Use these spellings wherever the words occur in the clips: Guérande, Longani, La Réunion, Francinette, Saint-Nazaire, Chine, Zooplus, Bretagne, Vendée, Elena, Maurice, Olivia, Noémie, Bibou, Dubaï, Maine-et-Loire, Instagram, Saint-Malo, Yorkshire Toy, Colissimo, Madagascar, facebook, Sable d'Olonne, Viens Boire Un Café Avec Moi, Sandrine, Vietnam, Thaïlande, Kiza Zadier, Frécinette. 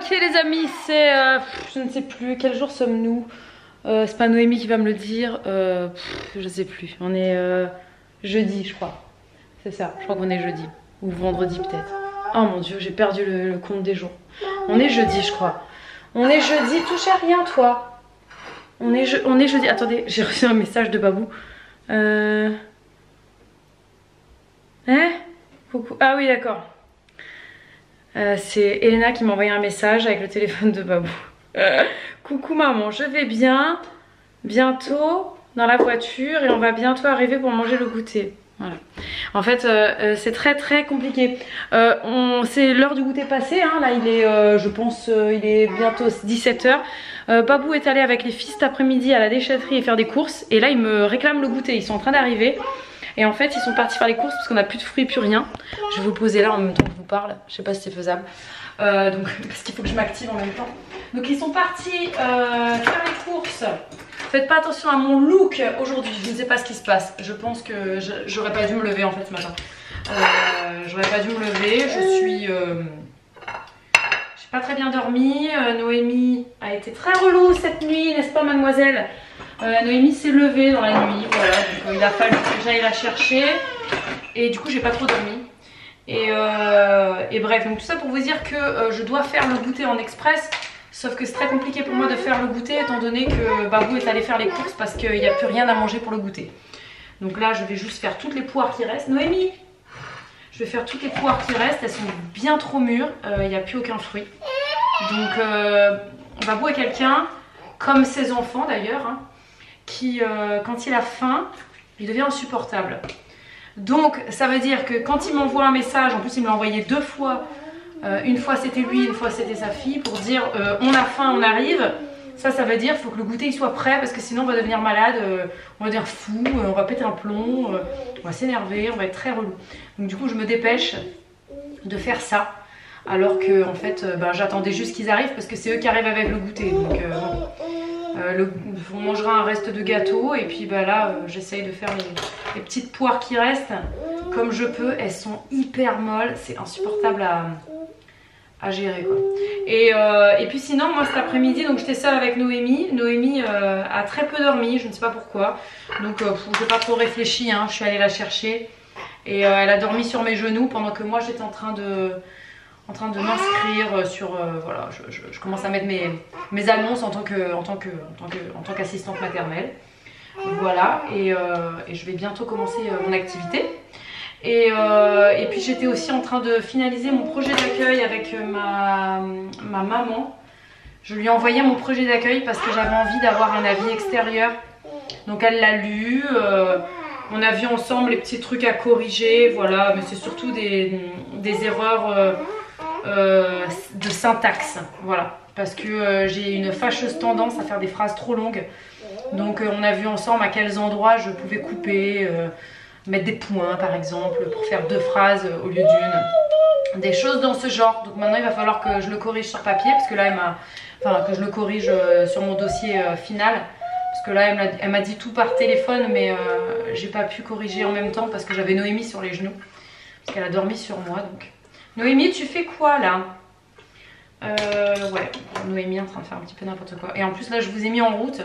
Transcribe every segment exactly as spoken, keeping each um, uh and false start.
Ok les amis, c'est... Euh, je ne sais plus, quel jour sommes-nous? euh, C'est pas Noémie qui va me le dire. Euh, pff, je sais plus. On est euh, jeudi, je crois. C'est ça, je crois qu'on est jeudi. Ou vendredi peut-être. Oh mon dieu, j'ai perdu le, le compte des jours. On est jeudi, je crois. On est jeudi, touche à rien toi. On est, je, on est jeudi... Attendez, j'ai reçu un message de Babou. Euh... Hein? Coucou. Ah oui, d'accord. Euh, c'est Elena qui m'a envoyé un message avec le téléphone de Babou. Euh, Coucou maman, je vais bien. Bientôt dans la voiture et on va bientôt arriver pour manger le goûter. Voilà. En fait, euh, c'est très très compliqué. Euh, c'est l'heure du goûter passé. Hein. Là, il est, euh, je pense, euh, il est bientôt dix-sept heures. Euh, Babou est allé avec les fils cet après-midi à la déchetterie et faire des courses. Et là, il me réclame le goûter. Ils sont en train d'arriver. Et en fait, ils sont partis faire les courses parce qu'on n'a plus de fruits, plus rien. Je vais vous poser là en même temps que je vous parle. Je sais pas si c'est faisable. Euh, donc, parce qu'il faut que je m'active en même temps. Donc, ils sont partis euh, faire les courses. Faites pas attention à mon look aujourd'hui. Je ne sais pas ce qui se passe. Je pense que j'aurais pas dû me lever en fait ce matin. Euh, j'aurais pas dû me lever. Je suis... Euh, je n'ai pas très bien dormi. Euh, Noémie a été très relou cette nuit, n'est-ce pas mademoiselle ? Euh, Noémie s'est levée dans la nuit, voilà, donc euh, il a fallu que j'aille la chercher et du coup j'ai pas trop dormi et, euh, et bref, donc tout ça pour vous dire que euh, je dois faire le goûter en express, sauf que c'est très compliqué pour moi de faire le goûter étant donné que Babou est allé faire les courses parce qu'il n'y a plus rien à manger pour le goûter. Donc là je vais juste faire toutes les poires qui restent. Noémie, je vais faire toutes les poires qui restent, elles sont bien trop mûres, il euh, n'y a plus aucun fruit. Donc euh, Babou est quelqu'un, comme ses enfants d'ailleurs, hein, qui, euh, quand il a faim, il devient insupportable. Donc, ça veut dire que quand il m'envoie un message, en plus il me l'a envoyé deux fois, euh, une fois c'était lui, une fois c'était sa fille, pour dire euh, on a faim, on arrive, ça, ça veut dire qu'il faut que le goûter il soit prêt, parce que sinon on va devenir malade, euh, on va devenir fou, euh, on va péter un plomb, euh, on va s'énerver, on va être très relou. Donc du coup, je me dépêche de faire ça, alors que, en fait, euh, bah, j'attendais juste qu'ils arrivent, parce que c'est eux qui arrivent avec le goûter, donc euh, bon. Euh, le, on mangera un reste de gâteau et puis bah là euh, j'essaye de faire les, les petites poires qui restent comme je peux, elles sont hyper molles, c'est insupportable à, à gérer quoi. Et, euh, et puis sinon moi cet après-midi donc j'étais seule avec Noémie, Noémie euh, a très peu dormi, je ne sais pas pourquoi, donc euh, je n'ai pas trop réfléchi, hein. Je suis allée la chercher et euh, elle a dormi sur mes genoux pendant que moi j'étais en train de... en train de m'inscrire sur... Euh, voilà, je, je, je commence à mettre mes, mes annonces en tant que, en tant que, en tant que, en tant qu'assistante maternelle. Voilà, et, euh, et je vais bientôt commencer euh, mon activité. Et, euh, et puis j'étais aussi en train de finaliser mon projet d'accueil avec ma, ma maman. Je lui ai envoyé mon projet d'accueil parce que j'avais envie d'avoir un avis extérieur. Donc elle l'a lu, euh, on a vu ensemble les petits trucs à corriger, voilà. Mais c'est surtout des, des erreurs... Euh, Euh, de syntaxe, voilà, parce que euh, j'ai une fâcheuse tendance à faire des phrases trop longues, donc euh, on a vu ensemble à quels endroits je pouvais couper, euh, mettre des points par exemple pour faire deux phrases euh, au lieu d'une, des choses dans ce genre. Donc maintenant il va falloir que je le corrige sur papier parce que là elle m'a, enfin que je le corrige euh, sur mon dossier euh, final, parce que là elle m'a dit tout par téléphone mais euh, j'ai pas pu corriger en même temps parce que j'avais Noémie sur les genoux parce qu'elle a dormi sur moi. Donc Noémie, tu fais quoi là? euh, Ouais, Noémie est en train de faire un petit peu n'importe quoi. Et en plus là je vous ai mis en route.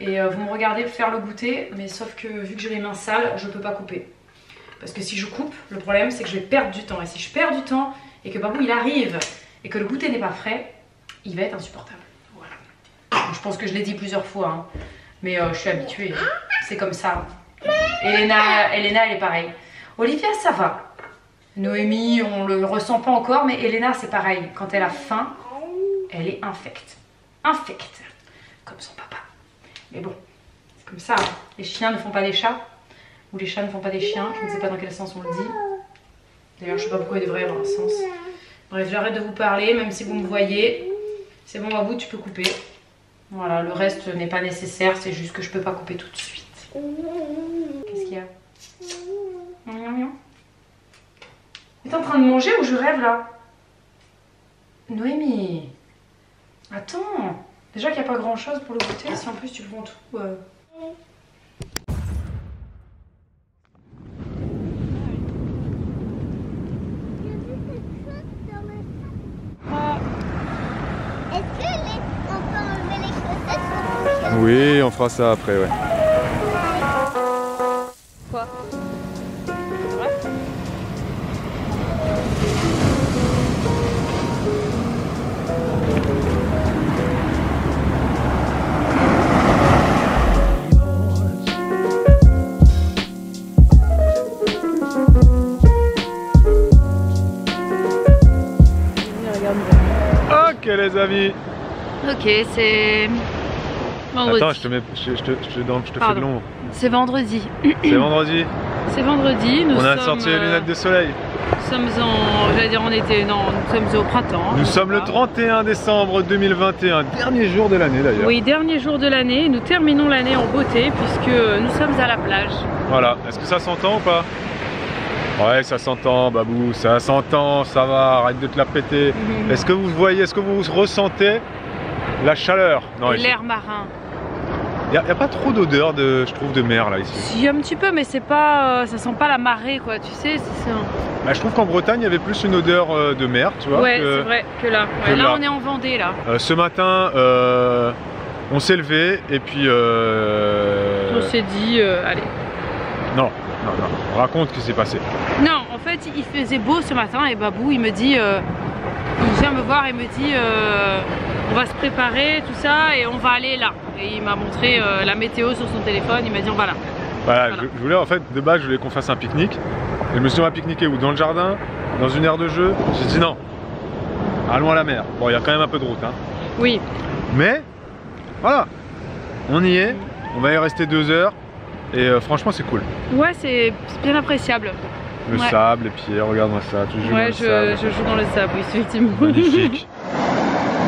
Et euh, vous me regardez faire le goûter. Mais sauf que vu que j'ai les mains sales, je peux pas couper. Parce que si je coupe, le problème c'est que je vais perdre du temps. Et si je perds du temps et que Babou il arrive et que le goûter n'est pas frais, il va être insupportable. Voilà. Donc, je pense que je l'ai dit plusieurs fois. Hein. Mais euh, je suis habituée. C'est comme ça. Elena, Elena elle est pareille. Olivia ça va. Noémie, on le ressent pas encore, mais Elena, c'est pareil. Quand elle a faim, elle est infecte. Infecte. Comme son papa. Mais bon, c'est comme ça. Hein. Les chiens ne font pas des chats. Ou les chats ne font pas des chiens. Je ne sais pas dans quel sens on le dit. D'ailleurs, je ne sais pas pourquoi il devrait y avoir un sens. Bref, j'arrête de vous parler, même si vous me voyez. C'est bon, à vous, tu peux couper. Voilà, le reste n'est pas nécessaire. C'est juste que je ne peux pas couper tout de suite. Qu'est-ce qu'il y a? Miam, miam. T'es en train de manger ou je rêve là? Noémie, attends. Déjà qu'il n'y a pas grand chose pour le goûter, si en plus tu le vends tout. Euh... Ah. Oui, on fera ça après, ouais. Quoi ? Ok les amis. Ok, c'est vendredi. Attends, je te mets, je, je, je, je, non, je te fais de l'ombre. C'est vendredi. C'est vendredi. C'est vendredi. Nous on a sommes... sorti les lunettes de soleil. Nous sommes en, j'allais dire en été, non, nous sommes au printemps. Nous sommes le trente et un décembre deux mille vingt et un, dernier jour de l'année d'ailleurs. Oui, dernier jour de l'année. Nous terminons l'année en beauté puisque nous sommes à la plage. Voilà. Est-ce que ça s'entend ou pas? Ouais, ça s'entend, Babou, ça s'entend, ça va, arrête de te la péter. Mmh. Est-ce que vous voyez, est-ce que vous ressentez la chaleur? L'air marin. Il n'y a, a pas trop d'odeur, de, je trouve, de mer là, ici. Si, un petit peu, mais c'est pas, euh, ça sent pas la marée, quoi, tu sais. C'est un... bah, je trouve qu'en Bretagne, il y avait plus une odeur euh, de mer, tu vois. Ouais, c'est vrai, que là. Ouais, que là, là, on est en Vendée, là. Euh, ce matin, euh, on s'est levé et puis... Euh... on s'est dit, euh, allez. Non. Non, non, on raconte ce qui s'est passé. Non, en fait, il faisait beau ce matin et Babou, il me dit, euh, il vient me voir et me dit, euh, on va se préparer, tout ça, et on va aller là. Et il m'a montré euh, la météo sur son téléphone, il m'a dit, on va là. Voilà, voilà. Je, je voulais, en fait, de base, je voulais qu'on fasse un pique-nique. Et je me suis dit, on va pique-niquer où? Dans le jardin? Dans une aire de jeu? J'ai dit non, allons à la mer. Bon, il y a quand même un peu de route, hein. Oui. Mais, voilà, on y est, on va y rester deux heures. Et euh, franchement c'est cool. Ouais, c'est bien appréciable. Le ouais. Sable, les pieds, regarde-moi ça, tu joues ouais, dans je, le sable. Ouais, je joue dans le sable, oui, effectivement. Magnifique.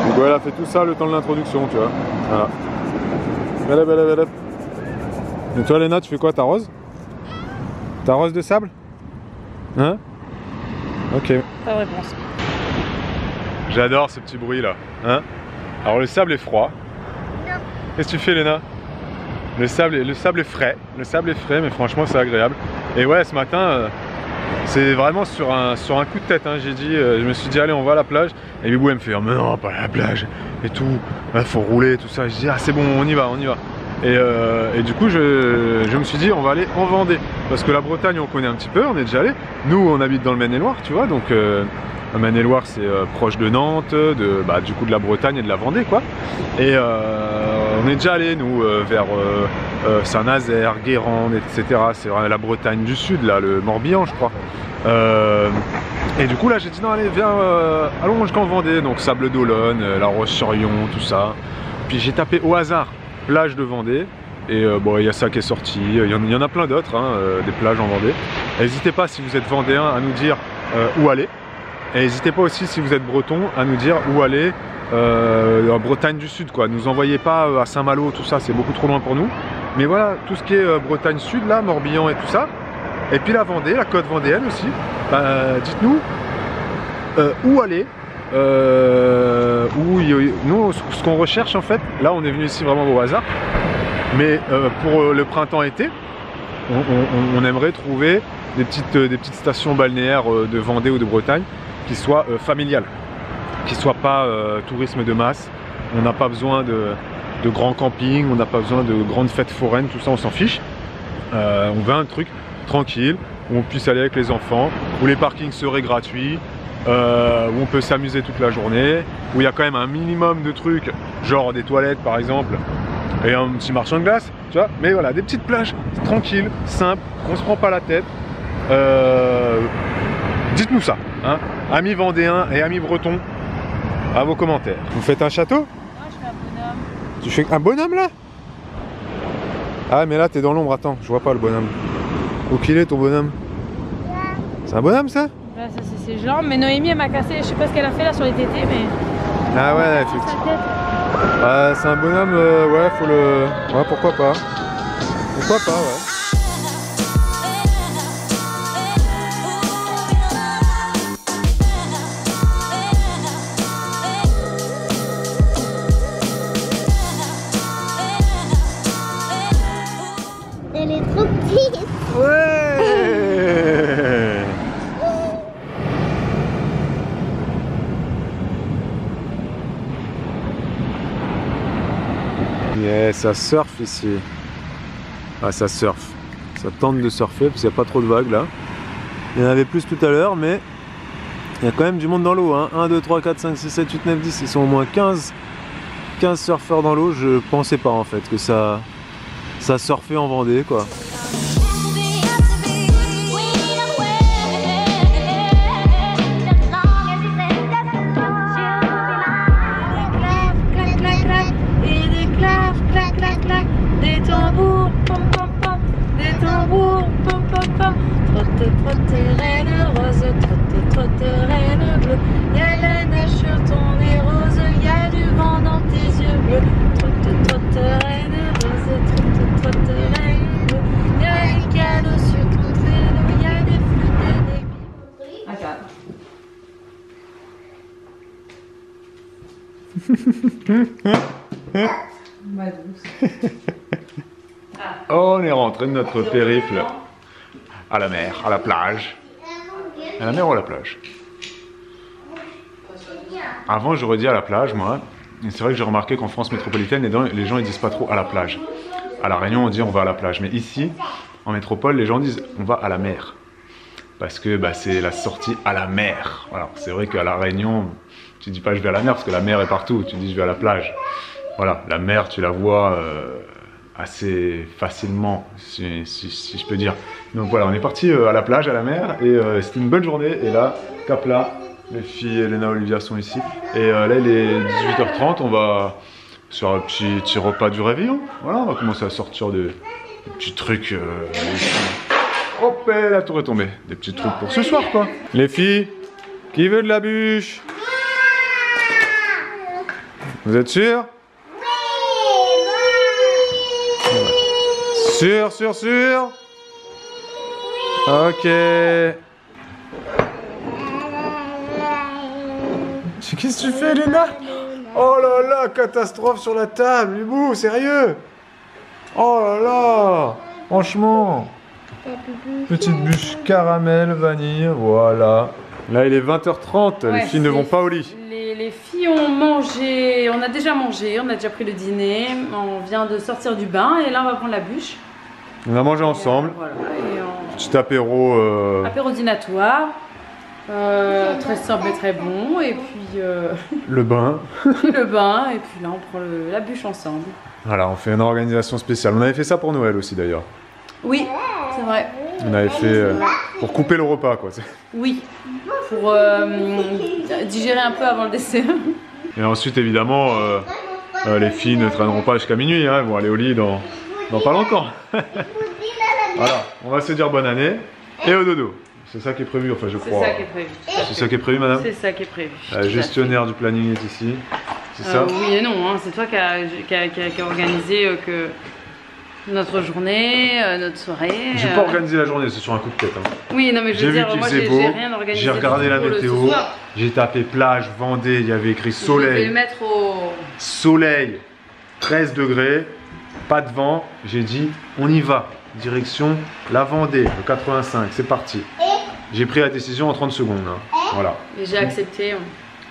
Donc voilà, ouais, fait tout ça le temps de l'introduction, tu vois. Voilà. Belle, belle, belle, belle. Et toi Elena, tu fais quoi? T'arroses? T'arroses de sable? Hein? Ok. Pas de réponse. J'adore ce petit bruit là. Hein? Alors le sable est froid. Qu'est-ce que tu fais Elena? Le sable, le sable est frais, le sable est frais, mais franchement c'est agréable. Et ouais, ce matin, euh, c'est vraiment sur un, sur un coup de tête, hein, j'ai dit, euh, je me suis dit allez on va à la plage. Et Bibou elle me fait, oh, mais non pas à la plage, et tout, il faut rouler, tout ça. Je dis, ah c'est bon, on y va, on y va. Et, euh, et du coup, je, je me suis dit on va aller en Vendée, parce que la Bretagne on connaît un petit peu, on est déjà allé. Nous on habite dans le Maine-et-Loire, tu vois, donc euh, le Maine-et-Loire c'est euh, proche de Nantes, de, bah, du coup de la Bretagne et de la Vendée quoi. Et euh, on est déjà allé nous euh, vers euh, euh, Saint-Nazaire, Guérande, et cetera. C'est euh, la Bretagne du Sud, là, le Morbihan, je crois. Euh, et du coup, là, j'ai dit non, allez, viens, euh, allons jusqu'en Vendée. Donc, Sable d'Olonne, euh, La Roche-sur-Yon, tout ça. Puis j'ai tapé au hasard plage de Vendée. Et euh, bon, il y a ça qui est sorti. Il y, y en a plein d'autres, hein, euh, des plages en Vendée. N'hésitez pas, si vous êtes vendéen, à nous dire euh, où aller. Et n'hésitez pas aussi, si vous êtes breton, à nous dire où aller. Euh, en Bretagne du Sud quoi, nous envoyez pas euh, à Saint-Malo, tout ça c'est beaucoup trop loin pour nous, mais voilà, tout ce qui est euh, Bretagne Sud là, Morbihan et tout ça, et puis la Vendée, la côte vendéenne aussi, bah, dites-nous euh, où aller, euh, où y, nous ce qu'on recherche en fait, là on est venu ici vraiment au hasard, mais euh, pour euh, le printemps-été, on, on, on aimerait trouver des petites, euh, des petites stations balnéaires euh, de Vendée ou de Bretagne qui soient euh, familiales. Qui soit pas euh, tourisme de masse, on n'a pas besoin de, de grands campings, on n'a pas besoin de grandes fêtes foraines, tout ça on s'en fiche. Euh, on veut un truc tranquille, où on puisse aller avec les enfants, où les parkings seraient gratuits, euh, où on peut s'amuser toute la journée, où il y a quand même un minimum de trucs, genre des toilettes par exemple, et un petit marchand de glace, tu vois. Mais voilà, des petites plages tranquilles, simples, on se prend pas la tête. Euh, Dites-nous ça, hein, amis vendéens et amis bretons. À vos commentaires. Vous faites un château? Non, je fais un bonhomme. Tu fais un bonhomme là? Ah mais là t'es dans l'ombre, attends, je vois pas le bonhomme. Où qu'il est ton bonhomme? Ouais. C'est un bonhomme ça? Bah ça c'est ses jambes, mais Noémie elle m'a cassé, je sais pas ce qu'elle a fait là sur les tétés mais... Ah ouais, ouais effectivement. Ah, c'est un bonhomme, euh, ouais faut le... Ouais pourquoi pas. Pourquoi pas ouais. Yeah, ça surfe ici. Ah, ça surfe. Ça tente de surfer parce qu'il n'y a pas trop de vagues là. Il y en avait plus tout à l'heure, mais il y a quand même du monde dans l'eau. Hein. un, deux, trois, quatre, cinq, six, sept, huit, neuf, dix. Ils sont au moins quinze, quinze surfeurs dans l'eau. Je pensais pas en fait que ça, ça surfait en Vendée quoi. On est rentré de notre périple à la mer, à la plage. À la mer ou à la plage? Avant, j'aurais dit à la plage, moi. C'est vrai que j'ai remarqué qu'en France métropolitaine, les gens ils disent pas trop à la plage. À La Réunion, on dit on va à la plage. Mais ici, en métropole, les gens disent on va à la mer. Parce que bah, c'est la sortie à la mer. Voilà. C'est vrai qu'à La Réunion, tu dis pas je vais à la mer parce que la mer est partout. Tu dis je vais à la plage. Voilà, la mer, tu la vois euh, assez facilement, si, si, si je peux dire. Donc voilà, on est parti euh, à la plage, à la mer, et euh, c'était une bonne journée. Et là, cap là, mes filles Elena et Olivia sont ici. Et euh, là, il est dix-huit heures trente, on va sur un petit, petit repas du réveillon. Voilà, on va commencer à sortir des, des petits trucs. Euh, Hop, la tour est tombée. Des petits trucs pour ce soir, quoi. Les filles, qui veut de la bûche? Vous êtes sûrs? Sûr, sûr, sûr. Ok. Qu'est-ce que tu fais, Elena? Oh là là, catastrophe sur la table, Bibou, sérieux? Oh là là, franchement. Petite bûche caramel, vanille, voilà. Là, il est vingt heures trente, ouais, les filles ne vont pas au lit. Les, les filles ont mangé, on a déjà mangé, on a déjà pris le dîner, on vient de sortir du bain et là, on va prendre la bûche. On a mangé ensemble, voilà, on... petit apéro... Euh... apéro dînatoire, euh, très simple et très bon, et puis... Euh... le bain. Le bain, et puis là on prend le, la bûche ensemble. Voilà, on fait une organisation spéciale. On avait fait ça pour Noël aussi d'ailleurs. Oui, c'est vrai. On avait fait euh, pour couper le repas quoi. Oui, pour euh, digérer un peu avant le dessert. Et ensuite évidemment, euh, euh, les filles ne traîneront pas jusqu'à minuit, hein, elles vont aller au lit dans... dans pas longtemps. Voilà, on va se dire bonne année et au dodo. C'est ça qui est prévu, enfin je crois. C'est ça qui est prévu. C'est ça qui est prévu, madame? C'est ça qui est prévu. La gestionnaire du planning est ici. C'est euh, ça? Oui et non, hein. C'est toi qui as qui a, qui a, qui a organisé euh, que notre journée, euh, notre soirée. J'ai euh... pas organisé la journée, c'est sur un coup de tête. Hein. Oui, non mais je veux dire, moi j'ai rien organisé. J'ai regardé la météo, j'ai tapé plage, Vendée, il y avait écrit soleil. Je vais le mettre au... soleil, treize degrés. Pas de vent, j'ai dit on y va, direction la Vendée, le quatre-vingt-cinq, c'est parti. J'ai pris la décision en trente secondes, hein. Voilà. Et j'ai accepté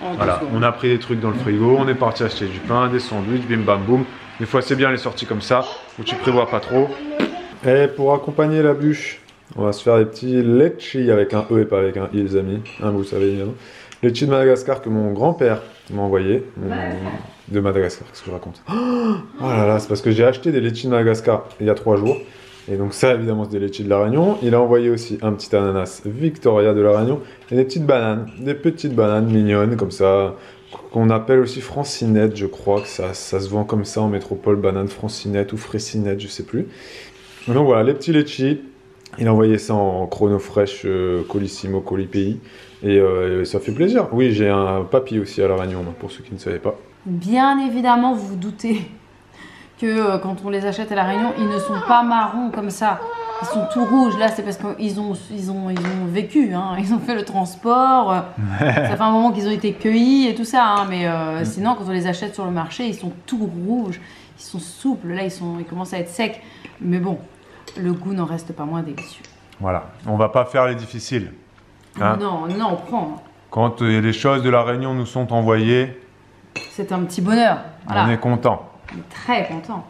en voilà. On a pris des trucs dans le frigo, on est parti acheter du pain, des sandwichs, bim bam boum. Des fois c'est bien les sorties comme ça, où tu prévois pas trop. Et pour accompagner la bûche, on va se faire des petits lecchi avec un E et pas avec un I les amis, hein, vous savez évidemment. Lecchi de Madagascar que mon grand-père m'a envoyé. Mon... de Madagascar, qu'est-ce que je raconte? Oh là là, c'est parce que j'ai acheté des litchis de Madagascar il y a trois jours. Et donc ça, évidemment, c'est des litchis de La Réunion. Il a envoyé aussi un petit ananas Victoria de La Réunion. Et des petites bananes, des petites bananes mignonnes, comme ça, qu'on appelle aussi Francinette, je crois. Que ça, ça se vend comme ça en métropole, banane Francinette ou Frécinette, je sais plus. Donc voilà, les petits litchis. Il a envoyé ça en chrono fraîche, euh, Colissimo, Colipéi. Et euh, ça fait plaisir. Oui, j'ai un papy aussi à La Réunion, pour ceux qui ne savaient pas. Bien évidemment, vous vous doutez que euh, quand on les achète à La Réunion, ils ne sont pas marrons comme ça. Ils sont tout rouges. Là, c'est parce qu'ils ont, ils ont, ils ont vécu. Hein. Ils ont fait le transport. Euh, ça fait un moment qu'ils ont été cueillis et tout ça. Hein. Mais euh, sinon, quand on les achète sur le marché, ils sont tout rouges. Ils sont souples. Là, ils, sont, ils commencent à être secs. Mais bon, le goût n'en reste pas moins délicieux. Voilà. On ne va pas faire les difficiles. Hein. Non, non, on prend. Quand euh, les choses de La Réunion nous sont envoyées... c'est un petit bonheur. Voilà. On est content. Il est très content.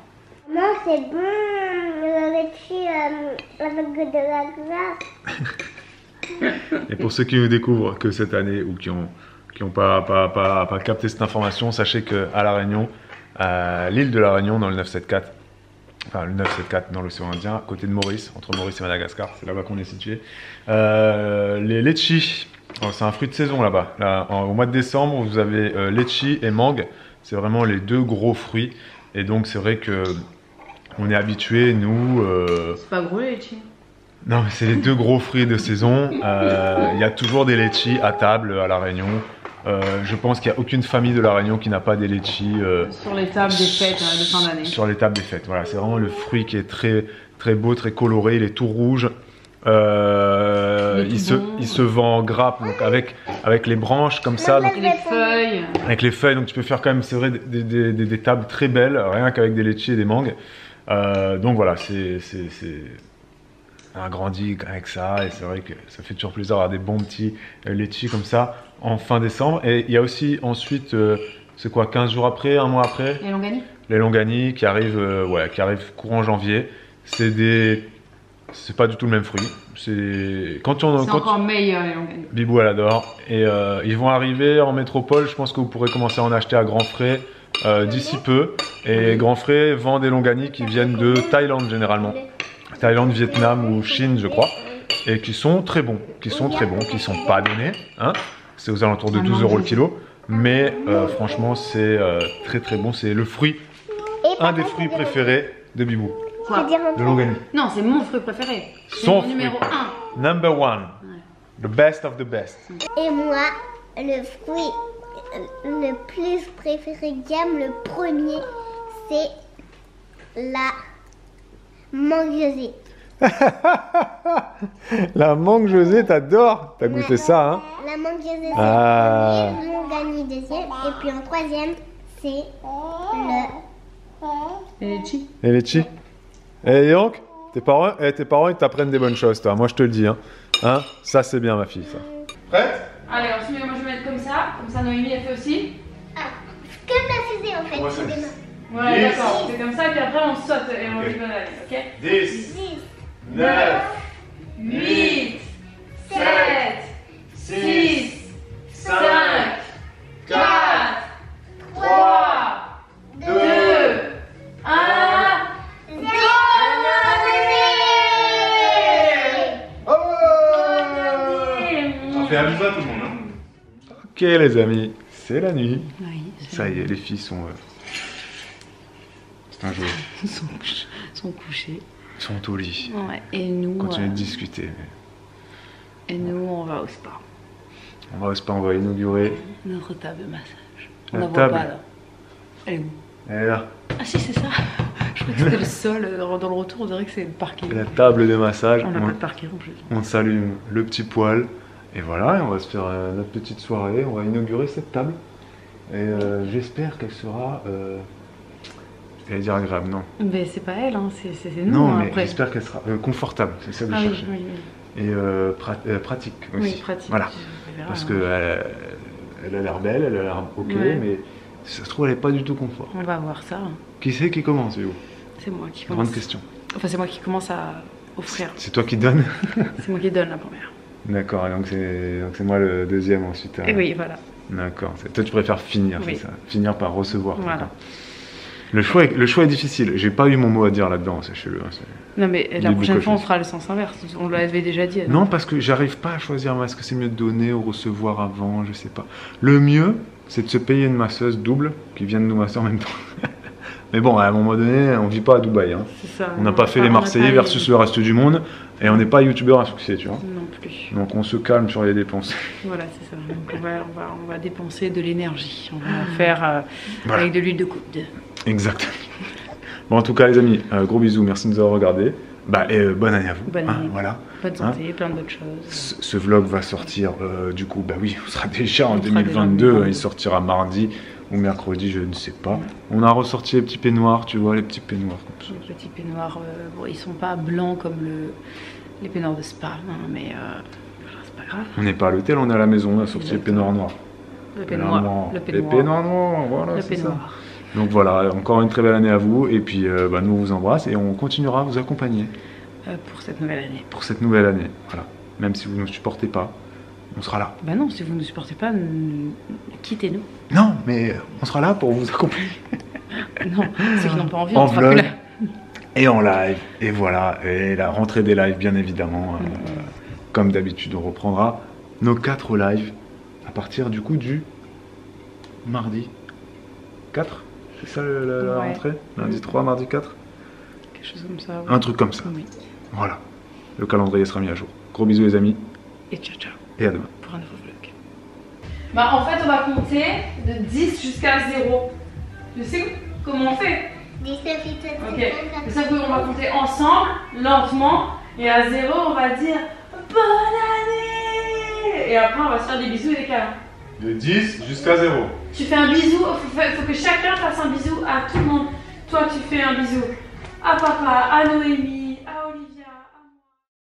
Maman, c'est bon, le laitue euh, avec de la glace. Et pour ceux qui nous découvrent que cette année ou qui n'ont qui ont pas, pas, pas, pas capté cette information, sachez qu'à La Réunion, euh, l'île de La Réunion, dans le neuf cent soixante-quatorze, enfin le neuf cent soixante-quatorze dans l'océan Indien, à côté de Maurice, entre Maurice et Madagascar, c'est là-bas qu'on est situé, euh, les litchis, c'est un fruit de saison là-bas. Là, au mois de décembre, vous avez euh, litchi et mangue, c'est vraiment les deux gros fruits. Et donc c'est vrai que on est habitués, nous... Euh... C'est pas gros les litchis. Non, mais c'est les deux gros fruits de saison. Il euh, y a toujours des litchis à table à La Réunion. Euh, je pense qu'il n'y a aucune famille de La Réunion qui n'a pas des litchis... Euh... Sur les tables des fêtes euh, de fin d'année. Sur les tables des fêtes, voilà. C'est vraiment le fruit qui est très, très beau, très coloré, il est tout rouge. Euh, il, se, il se vend en grappe, donc avec, avec les branches comme ça, donc, avec les feuilles. Avec les feuilles, donc tu peux faire quand même, c'est vrai, des, des, des, des tables très belles, rien qu'avec des litchis et des mangues. Euh, donc voilà, c'est un grandi avec ça, et c'est vrai que ça fait toujours plaisir d'avoir des bons petits litchis comme ça en fin décembre. Et il y a aussi ensuite, euh, c'est quoi, quinze jours après, un mois après, les Longani. Les Longani qui arrivent, euh, ouais, qui arrivent courant janvier. C'est des... C'est pas du tout le même fruit. C'est encore tu... meilleur les Longani. Bibou elle adore. Et euh, ils vont arriver en métropole. Je pense que vous pourrez commencer à en acheter à grands frais euh, d'ici peu. Et grands frais vend des Longani qui viennent de Thaïlande généralement. Thaïlande, Vietnam ou Chine je crois. Et qui sont très bons. Qui sont très bons. Qui sont pas donnés. Hein, c'est aux alentours de douze euros le kilo. Mais euh, franchement c'est euh, très très bon. C'est le fruit. Un des fruits préférés de Bibou. Le Longani. Non, c'est mon fruit préféré. Son fruit. numéro un. Number one. Ouais. The best of the best. Et moi, le fruit le plus préféré que j'aime, le premier, c'est la mangue José. La mangue José, t'adores. T'as goûté la, ça, hein? La mangue José, ah. C'est le Longani deuxième. Et puis en troisième, c'est le... Et les chi. Et les chi. Et donc, tes parents, eh, tes parents ils t'apprennent des bonnes choses, toi. Moi, je te le dis, hein. Hein, ça, c'est bien, ma fille, ça. Prête? Allez, ensuite, moi, je vais mettre comme ça. Comme ça, Noémie, elle fait aussi. Ah, comme la fusée, en fait. Ouais, c'est voilà, d'accord. C'est comme ça, et puis après, on saute et on okay. Ok, dix, neuf, huit, sept, six, cinq, quatre, trois, deux, un... Ok les amis, c'est la nuit. Oui, ça y est, les filles sont... Euh... C'est un jeu. Ils sont, sont couchées. Ils sont au lit. Ouais, et nous... Continuez euh... de discuter. Mais... Et nous, on va au spa. On va au spa, on va inaugurer... Notre table de massage. On la voit pas là. Elle est où? Elle est là. Ah si, c'est ça. Je crois que c'était le sol. Dans le retour, on dirait que c'est le parking. La table de massage. On n'a on... pas de parking en plus. On s'allume le petit poêle. Et voilà, on va se faire notre petite soirée, on va inaugurer cette table. Et euh, j'espère qu'elle sera... Euh... J'allais dire agréable, non. Mais c'est pas elle, hein. C'est nous. Non, hein, mais j'espère qu'elle sera euh, confortable, c'est ça que ah, je oui, cherchais. Oui, oui. Et euh, pra euh, pratique aussi. Oui, pratique. Voilà. Verra, parce qu'elle hein. elle a l'air belle, elle a l'air ok, ouais. Mais ça se trouve, elle n'est pas du tout confort. On va voir ça. Qui c'est qui commence, Hugo? C'est moi qui commence. Grande question. Enfin, c'est moi qui commence à offrir. C'est toi qui donne? C'est moi qui donne la première. D'accord, donc c'est moi le deuxième ensuite. Et oui, voilà. D'accord, toi tu préfères finir, oui. C'est ça? Finir par recevoir. Voilà. Le choix, est, le choix est difficile, j'ai pas eu mon mot à dire là-dedans, sachez-le. Non mais la prochaine fois on fera le sens inverse, on l'avait déjà dit. Non, parce que j'arrive pas à choisir, est-ce que c'est mieux de donner ou recevoir avant, je sais pas. Le mieux, c'est de se payer une masseuse double qui vient de nous masser en même temps. Mais bon, à un moment donné, on vit pas à Dubaï. Hein. Ça, on n'a pas fait les Marseillais versus le reste du monde. Et on n'est pas youtubeur à succès, tu vois. Non plus. Donc on se calme sur les dépenses. Voilà, c'est ça. Donc on va, on, va, on va dépenser de l'énergie. On va faire euh, voilà. Avec de l'huile de coude. Exactement. Bon, en tout cas, les amis, euh, gros bisous. Merci de nous avoir regardés. Bah, et euh, bonne année à vous. Bonne année. Hein, voilà. Bonne santé, hein. Plein d'autres choses. Ce, ce vlog va sortir, euh, du coup, bah oui, on sera déjà on en deux mille vingt-deux. Il sortira mardi. Ou mercredi, je ne sais pas. Ouais. On a ressorti les petits peignoirs, tu vois, les petits peignoirs. Comme les petits peignoirs, euh, bon, ils sont pas blancs comme le, les peignoirs de spa, hein, mais euh, c'est pas grave. On n'est pas à l'hôtel, on est à la maison, on a sorti les peignoirs noirs. Le peignoir, le peignoir. Les peignoirs noirs, voilà, c'est ça. Donc voilà, encore une très belle année à vous, et puis euh, bah, nous on vous embrasse et on continuera à vous accompagner. Euh, pour cette nouvelle année. Pour cette nouvelle année, voilà. Même si vous ne nous supportez pas, on sera là. Bah non, si vous ne nous supportez pas, quittez-nous. Non, mais on sera là pour vous accompagner. Non, ceux qui n'ont pas envie, on sera là. Et en live, et voilà, et la rentrée des lives bien évidemment, euh, mmh. comme d'habitude on reprendra nos quatre lives à partir du coup du mardi quatre, c'est ça la, la, la ouais. rentrée, lundi trois, mardi quatre, quelque chose comme ça, oui. Un truc comme ça, oui. Voilà, le calendrier sera mis à jour, gros bisous les amis, et ciao ciao, et à demain, pour un nouveau vlog. Bah en fait on va compter de dix jusqu'à zéro, tu sais comment on fait? Ok, ça on va compter ensemble, lentement, et à zéro on va dire bonne année. Et après on va se faire des bisous et des câlins. De dix jusqu'à zéro. Tu fais un bisou, il faut, faut que chacun fasse un bisou à tout le monde. Toi tu fais un bisou à papa, à Noémie,